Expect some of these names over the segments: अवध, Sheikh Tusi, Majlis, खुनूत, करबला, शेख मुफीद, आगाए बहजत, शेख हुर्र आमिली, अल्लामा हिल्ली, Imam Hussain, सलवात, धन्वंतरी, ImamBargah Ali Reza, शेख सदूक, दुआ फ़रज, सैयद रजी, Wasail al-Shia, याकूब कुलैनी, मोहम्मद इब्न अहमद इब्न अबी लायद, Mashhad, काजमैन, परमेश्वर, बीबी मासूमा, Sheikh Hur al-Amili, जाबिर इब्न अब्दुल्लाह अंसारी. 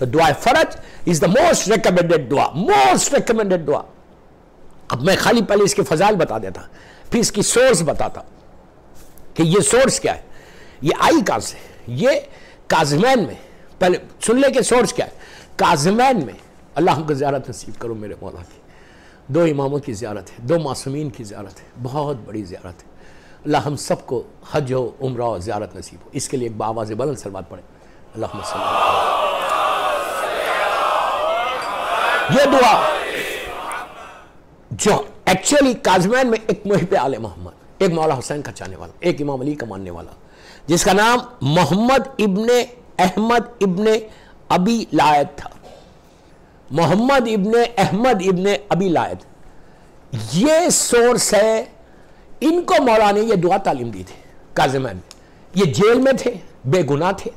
The dua faraj is the most recommended dua, most recommended dua. अब मैं खाली पहले इसके फजाइल बता देता, फिर इसकी सोर्स बताता कि ये सोर्स क्या है, ये आई कहाँ से, ये काजमैन में। पहले सुन ले के सोर्स क्या है। काजमैन में, अल्लाह हमको ज़ियारत नसीब करो मेरे मौला की, दो इमामों की ज़ियारत है, दो मासूमीन की ज़ियारत है, बहुत बड़ी ज़ियारत है। अल्लाह हम सबको हज हो, उम्रा हो, ज़ियारत नसीब हो। इसके लिए बावाज़ बलंद सलवात पढ़े, अल्लाहुम्मा सल्ली अला मुहम्मद। ये दुआ जो एक्चुअली काजमैन में एक मुहिब आले मोहम्मद, एक मौला हुसैन का चाहने वाला, एक इमाम अली का मानने वाला, जिसका नाम मोहम्मद इब्न अहमद इब्न अबी लायद था। मोहम्मद इब्न अहमद इब्न अबी लायद, ये सोर्स है। इनको मौला ने यह दुआ तालीम दी थी काजमैन। ये जेल में थे, बेगुनाह थे,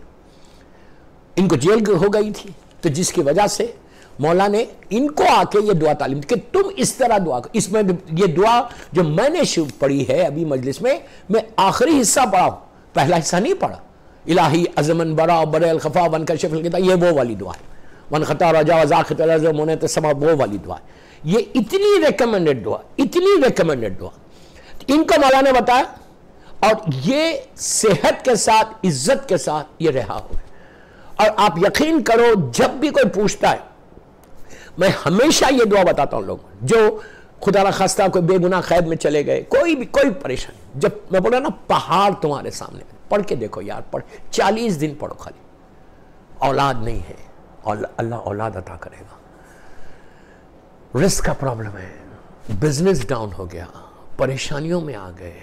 इनको जेल हो गई थी, तो जिसकी वजह से मौला ने इनको आके ये दुआ तालीम दी कि तुम इस तरह दुआ करो। इसमें ये दुआ जो मैंने शुरू पढ़ी है अभी मजलिस में, मैं आखिरी हिस्सा पढ़ा हूँ, पहला हिस्सा नहीं पढ़ा। इलाही अजमन बरा बर खफा वन का शफल, ये वो वाली दुआ है। वन खता रजा वजाखत समा, वो वाली दुआ है। ये इतनी रिकमेंडेड दुआ, इतनी रिकमेंडेड दुआ इनको मौला ने बताया, और ये सेहत के साथ, इज्जत के साथ ये रहा हो। और आप यकीन करो, जब भी कोई पूछता है, मैं हमेशा ये दुआ बताता हूँ लोगों, जो खुदा न खास्ता कोई बेगुनाह खैब में चले गए, कोई भी कोई परेशानी, जब मैं बोला ना पहाड़ तुम्हारे सामने, पढ़ के देखो यार, पढ़ 40 दिन पढ़ो खाली। औलाद नहीं है, अल्लाह औलाद अता करेगा। रिस्क का प्रॉब्लम है, बिजनेस डाउन हो गया, परेशानियों में आ गए,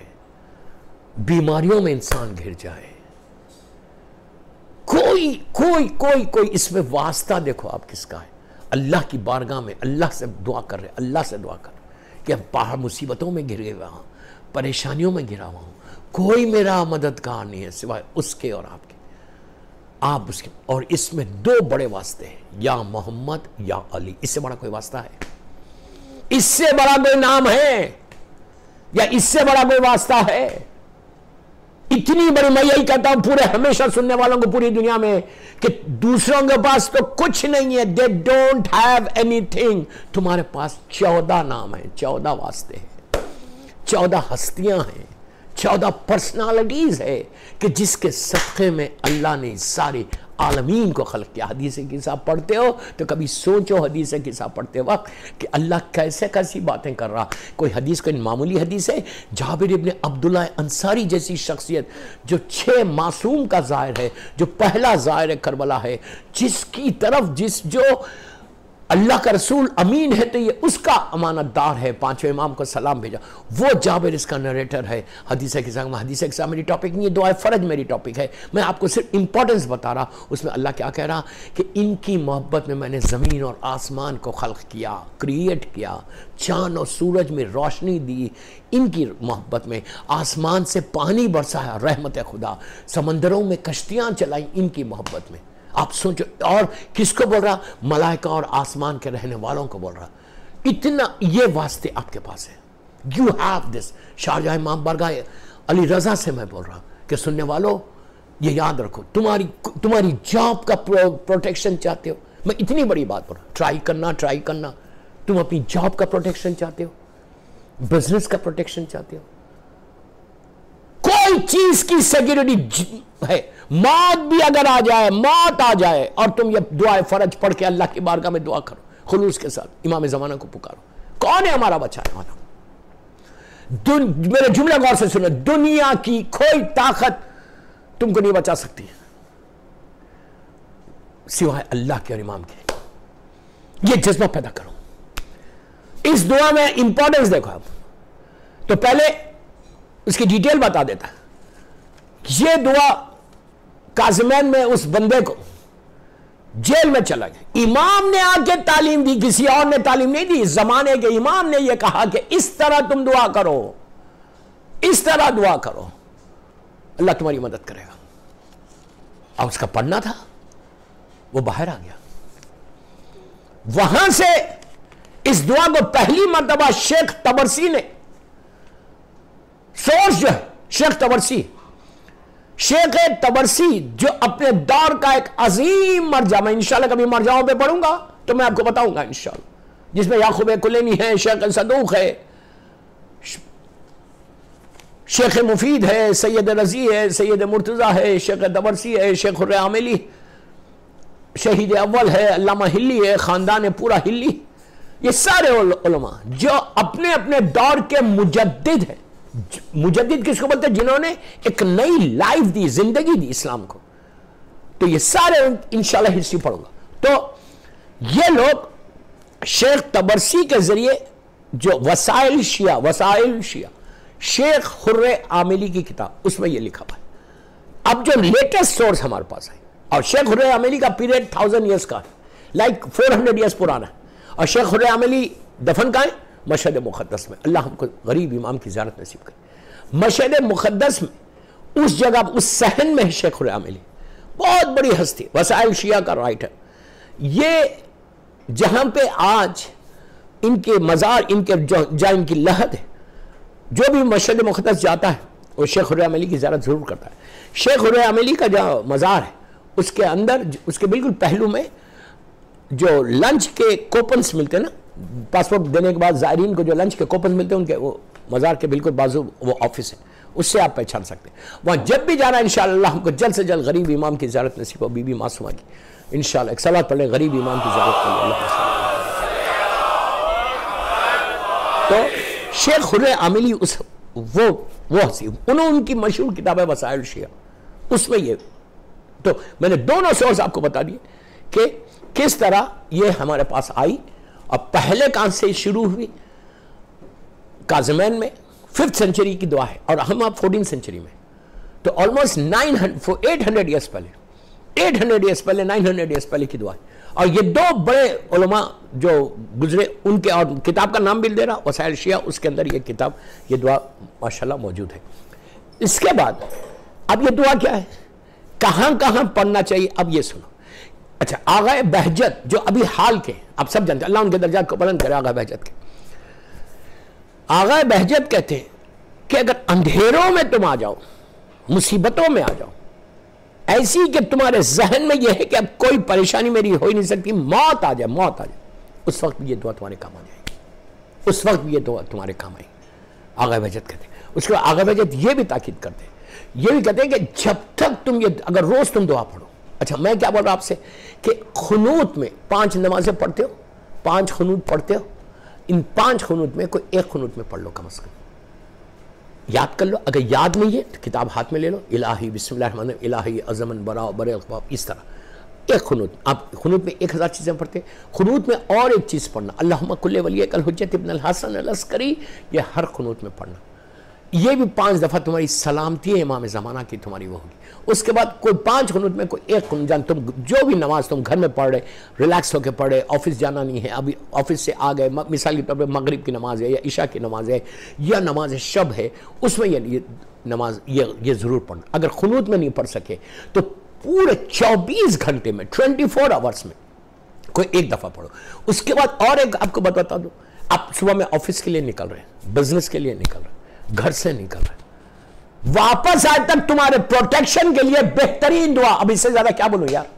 बीमारियों में इंसान घिर जाए, कोई कोई कोई कोई इसमें वास्ता देखो आप किसका है। अल्लाह की बारगाह में अल्लाह से दुआ कर रहे, अल्लाह से दुआ कर कि अब बाहर मुसीबतों में घिरे हुआ हूँ, परेशानियों में घिरा हुआ हूँ, कोई मेरा मददगार नहीं है सिवाय उसके और आपके, आप उसके। और इसमें दो बड़े वास्ते हैं, या मोहम्मद या अली। इससे बड़ा कोई वास्ता है? इससे बड़ा कोई नाम है? या इससे बड़ा कोई वास्ता है? इतनी बड़ी, मैं यही कहता हूं पूरे हमेशा सुनने वालों को पूरी दुनिया में, कि दूसरों के पास तो कुछ नहीं है, दे डोंट हैव एनीथिंग, तुम्हारे पास 14 नाम है, 14 वास्ते हैं, 14 हस्तियां हैं, 14 पर्सनालिटीज है, कि जिसके सदक़े में अल्लाह ने सारे आलमीन को खल्क किया। हदीस के हिसाब पढ़ते हो तो कभी सोचो, हदीस के हिसाब पढ़ते वक्त कि अल्लाह कैसे कैसी बातें कर रहा। कोई हदीस, कोई मामूली हदीस है, जाबिर इब्न अब्दुल्लाह अंसारी जैसी शख्सियत जो 6 मासूम का ज़ाहिर है, जो पहला ज़ाहिर है करबला है, जिसकी तरफ जिस जो अल्लाह का रसूल अमीन है, तो ये उसका अमानतदार है, 5वें इमाम को सलाम भेजा, वो जाबिर इसका नरेटर है। हदीस के साथ, हदीस के साथ मेरी टॉपिक नहीं है, दुआ फ़रज मेरी टॉपिक है। मैं आपको सिर्फ इंपॉर्टेंस बता रहा, उसमें अल्लाह क्या कह रहा कि इनकी मोहब्बत में मैंने ज़मीन और आसमान को खल्क किया, क्रिएट किया, चाँद और सूरज में रोशनी दी, इनकी मोहब्बत में आसमान से पानी बरसाया, रहमत खुदा, समंदरों में कश्तियाँ चलाई, इनकी मोहब्बत में। आप सोचो, और किसको बोल रहा? मलाइका और आसमान के रहने वालों को बोल रहा। इतना ये वास्ते आपके पास है, यू हैव दिस। शाहजहाँ इमाम बरगाह अली रजा से मैं बोल रहा कि सुनने वालों ये याद रखो, तुम्हारी जॉब का प्रोटेक्शन चाहते हो, मैं इतनी बड़ी बात बोल रहा, ट्राई करना। तुम अपनी जॉब का प्रोटेक्शन चाहते हो, बिजनेस का प्रोटेक्शन चाहते हो, कोई चीज की सिक्योरिटी है, मौत भी अगर आ जाए, मौत आ जाए, और तुम ये दुआ फर्ज पढ़ के अल्लाह की बारगाह में दुआ करो, खुलूस के साथ इमाम जमाना को पुकारो, कौन है हमारा बचाने वाला। मेरे जुमले गौर से सुनो, दुनिया की कोई ताकत तुमको नहीं बचा सकती सिवाय अल्लाह के और इमाम के। ये जज्बा पैदा करो, इस दुआ में इंपॉर्टेंस देखो आप। तो पहले उसकी डिटेल बता देता, ये दुआ काजमैन में उस बंदे को, जेल में चला गया, इमाम ने आके तालीम दी, किसी और ने तालीम नहीं दी, जमाने के इमाम ने ये कहा कि इस तरह तुम दुआ करो, इस तरह दुआ करो, अल्लाह तुम्हारी मदद करेगा। अब उसका पढ़ना था, वो बाहर आ गया। वहां से इस दुआ को पहली मर्तबा शेख तबरसी ने सोर्स खास जो है शेख तबरसी, शेख तबरसी जो अपने दौर का एक अजीम मरजा, मैं इंशाल्लाह कभी मरजाओं पे पढ़ूंगा तो मैं आपको बताऊंगा इंशाल्लाह, जिसमें याकूब कुलैनी है, शेख सदूक है, शेख मुफीद है, सैयद रजी है, सैयद मुर्तज़ा है, शेख तबरसी है, शेख हुर आमिली शहीद अव्वल है, अल्लामा हिल्ली है, ख़ानदान पूरा हिल्ली, ये सारे उलमा जो अपने अपने दौर के मुजद्दिद हैं। मुजद्दिद किसको बोलते हैं? जिन्होंने एक नई लाइफ दी, जिंदगी दी इस्लाम को। तो ये सारे इंशाल्लाह हिस्ट्री पढ़ूंगा। तो ये लोग शेख तबरसी के जरिए जो वसाइल शिया शेख हुर्र आमिली की किताब, उसमें ये लिखा हुआ है। अब जो लेटेस्ट सोर्स हमारे पास है, और शेख हुर्र आमिली का पीरियड 1000 ईयर्स का है, लाइक 400 ईयर्स पुराना है। और शेख हुर्र आमिली दफन का है मशहद मुक़द्दस में। अल्लाह हमको गरीब इमाम की ज़ियारत नसीब करे। मशहद मुक़द्दस में उस जगह, उस सहन में शेख हुर्र आमिली बहुत बड़ी हस्ती, वसाइल शिया का राइटर। ये जहाँ पे आज इनके मज़ार, इनके जहाँ इनकी लहद है, जो भी मशहद मुक़द्दस जाता है वो शेख हुर्र आमिली की ज़ियारत ज़रूर करता है। शेख हुर्र आमिली का जहाँ मज़ार है उसके अंदर, उसके बिल्कुल पहलू में जो लंच के कोपन्स मिलते हैं ना, पासपोर्ट देने के बाद ज़ायरीन को जो लंच के कोपन्स मिलते हैं, उनके वो मज़ार के बिल्कुल बाजू वो ऑफिस है, उससे आप पहचान सकते हैं। वहाँ जब भी जाना है इंशाल्लाह हमको जल्द से जल्द गरीब इमाम की ज़ियारत नसीब हो, बीबी मासूमा की इंशाल्लाह। एक सलात पढ़ लें गरीब इमाम की ज़ियारत पढ़। तो शेख हुर्र आमिली उस वो उन्होंने उनकी मशहूर किताब है वसाइल शिया, उसमें ये। तो मैंने दोनों सोर्स आपको बता दिए कि किस तरह ये हमारे पास आई और पहले कहाँ से शुरू हुई। काजमैन में 5th सेंचुरी की दुआ है और हम आप 14th सेंचुरी में, तो ऑलमोस्ट 800 ईयर्स पहले, 800 ईयर्स पहले, 900 ईयर्स पहले की दुआ है। और ये दो बड़े उलमा जो गुजरे उनके, और किताब का नाम भी दे रहा वसाइल शिया, उसके अंदर ये किताब, ये दुआ माशाल्लाह मौजूद है। इसके बाद अब ये दुआ क्या है, कहाँ कहाँ पढ़ना चाहिए, अब ये सुनो। अच्छा, आगाए बहजत जो अभी हाल के, आप सब जानते हैं, अल्लाह उनके दर्जात को बुलंद करे, आगाए बहजत के। आगाए बहजत कहते हैं कि अगर अंधेरों में तुम आ जाओ, मुसीबतों में आ जाओ ऐसी कि तुम्हारे जहन में यह है कि अब कोई परेशानी मेरी हो ही नहीं सकती, मौत आ जाए, मौत आ जाए, उस वक्त भी ये दुआ तुम्हारे काम आ जाएगी, उस वक्त भी ये दुआ तुम्हारे काम आएगी, आगाए बहजत कहते हैं। उसके बाद आगाए बहजत ये भी ताकीद करते हैं, ये भी कहते हैं कि जब तक तुम ये, अगर रोज तुम दुआ पढ़ो। अच्छा, मैं क्या बोल रहा हूँ आपसे कि खुनूत में 5 नमाजें पढ़ते हो, 5 खुनूत पढ़ते हो, इन 5 खुनूत में कोई एक खुनूत में पढ़ लो, कम से कम याद कर लो। अगर याद नहीं है तो किताब हाथ में ले लो, इलाही बिस्मिल्लाहिर्रहमानिर्रहीम, इलाही अज़मन बरा बरे ख़बाब, इस तरह एक खुनूत। आप खुनूत में 1000 चीज़ें पढ़ते हैं, खुनूत में और एक चीज़ पढ़ना, अल्लाहुम्मा कुल्ले वलियकल हुज्जत इब्न अल हसन अल अस्करी, यह हर खुनूत में पढ़ना। ये भी 5 दफ़ा तुम्हारी सलामती है इमाम ज़माना की, तुम्हारी वो होगी। उसके बाद कोई 5 खुनूत में कोई एक खुनूत, जान तुम जो भी नमाज तुम घर में पढ़ रहे, रिलैक्स होकर पढ़ रहे, ऑफिस जाना नहीं है, अभी ऑफिस से आ गए, मिसाल के तौर पर मगरिब की नमाज है या ईशा की नमाज है या नमाज शब है, उसमें ये नमाज ये ज़रूर पढ़ना। अगर खुनूत में नहीं पढ़ सके तो पूरे 24 घंटे में, 24 आवर्स में कोई एक दफ़ा पढ़ो। उसके बाद और एक आपको बता दूँ, आप सुबह में ऑफिस के लिए निकल रहे हैं, बिजनेस के लिए निकल रहे हैं, घर से निकल रहे, वापस आज तक तुम्हारे प्रोटेक्शन के लिए बेहतरीन दुआ, अब इससे ज्यादा क्या बोलूं यार।